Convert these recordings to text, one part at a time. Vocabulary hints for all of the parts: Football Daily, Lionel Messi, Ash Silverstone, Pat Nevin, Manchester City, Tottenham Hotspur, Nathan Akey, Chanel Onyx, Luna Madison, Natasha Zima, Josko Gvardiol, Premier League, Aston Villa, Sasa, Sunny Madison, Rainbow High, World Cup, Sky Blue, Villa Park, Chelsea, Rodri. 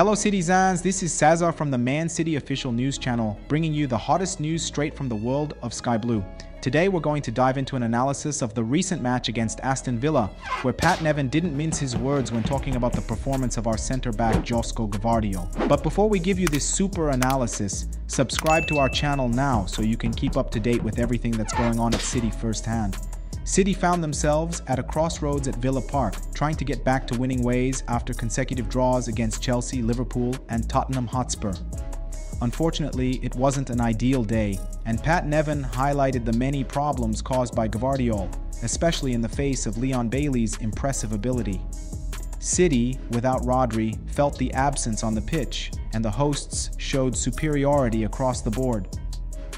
Hello Citizens, this is Sasa from the Man City official news channel, bringing you the hottest news straight from the world of Sky Blue. Today we're going to dive into an analysis of the recent match against Aston Villa, where Pat Nevin didn't mince his words when talking about the performance of our centre-back Josko Gvardiol. But before we give you this super analysis, subscribe to our channel now so you can keep up to date with everything that's going on at City firsthand. City found themselves at a crossroads at Villa Park, trying to get back to winning ways after consecutive draws against Chelsea, Liverpool, and Tottenham Hotspur. Unfortunately, it wasn't an ideal day, and Pat Nevin highlighted the many problems caused by Gvardiol, especially in the face of Leon Bailey's impressive ability. City, without Rodri, felt the absence on the pitch, and the hosts showed superiority across the board.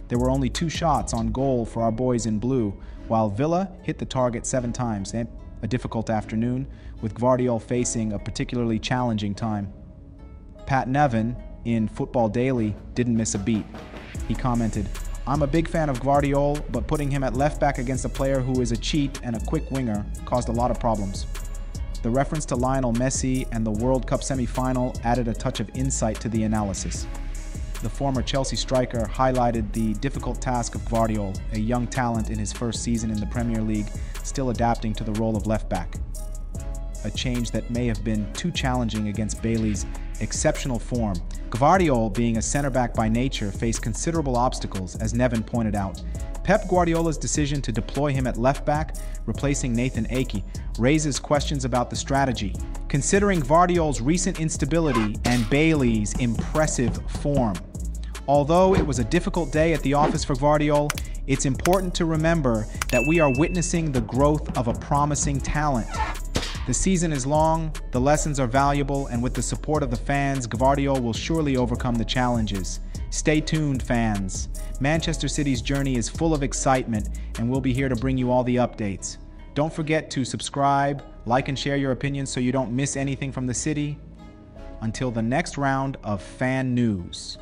There were only 2 shots on goal for our boys in blue, while Villa hit the target 7 times. A difficult afternoon, with Gvardiol facing a particularly challenging time. Pat Nevin, in Football Daily, didn't miss a beat. He commented, "I'm a big fan of Gvardiol, but putting him at left back against a player who is a cheat and a quick winger caused a lot of problems." The reference to Lionel Messi and the World Cup semi-final added a touch of insight to the analysis. The former Chelsea striker highlighted the difficult task of Gvardiol, a young talent in his first season in the Premier League, still adapting to the role of left-back. A change that may have been too challenging against Bailey's exceptional form. Gvardiol, being a centre-back by nature, faced considerable obstacles, as Nevin pointed out. Pep Guardiola's decision to deploy him at left-back, replacing Nathan Akey, raises questions about the strategy. Considering Gvardiol's recent instability and Bailey's impressive form, although it was a difficult day at the office for Gvardiol, it's important to remember that we are witnessing the growth of a promising talent. The season is long, the lessons are valuable, and with the support of the fans, Gvardiol will surely overcome the challenges. Stay tuned, fans. Manchester City's journey is full of excitement, and we'll be here to bring you all the updates. Don't forget to subscribe, like, and share your opinions so you don't miss anything from the city. Until the next round of fan news.